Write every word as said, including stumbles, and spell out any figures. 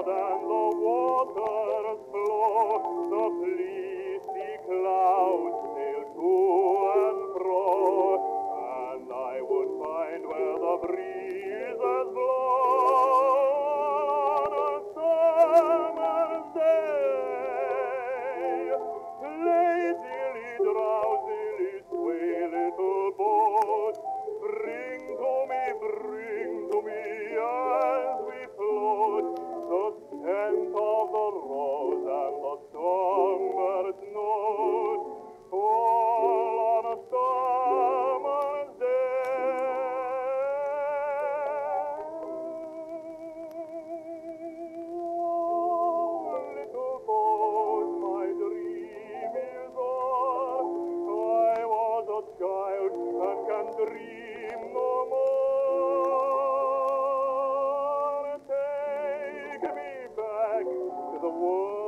and the waters flow, the fleecy clouds sail to and fro, and I would find where the breezes blow on a summer's day. Lazily, drowsily, sway little boat, bring to me, bring to me as we float the scent of the rose and the songbird's note, all on a summer's day. Oh, little boat, my dream is o'er. I was a child and can dream no more. Take me back to the world.